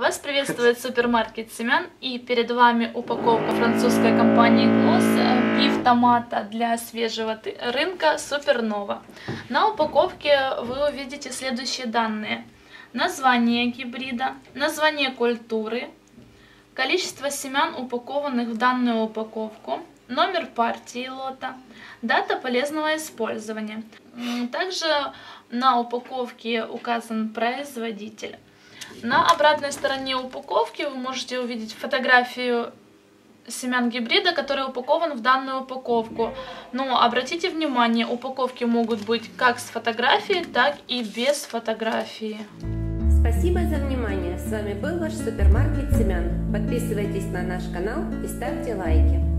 Вас приветствует супермаркет Семян, и перед вами упаковка французской компании Clause пив томата для свежего рынка Супернова. На упаковке вы увидите следующие данные: название гибрида, название культуры, количество семян, упакованных в данную упаковку, номер партии лота, дата полезного использования. Также на упаковке указан производитель. На обратной стороне упаковки вы можете увидеть фотографию семян гибрида, который упакован в данную упаковку. Но обратите внимание, упаковки могут быть как с фотографией, так и без фотографии. Спасибо за внимание. С вами был ваш супермаркет Семян. Подписывайтесь на наш канал и ставьте лайки.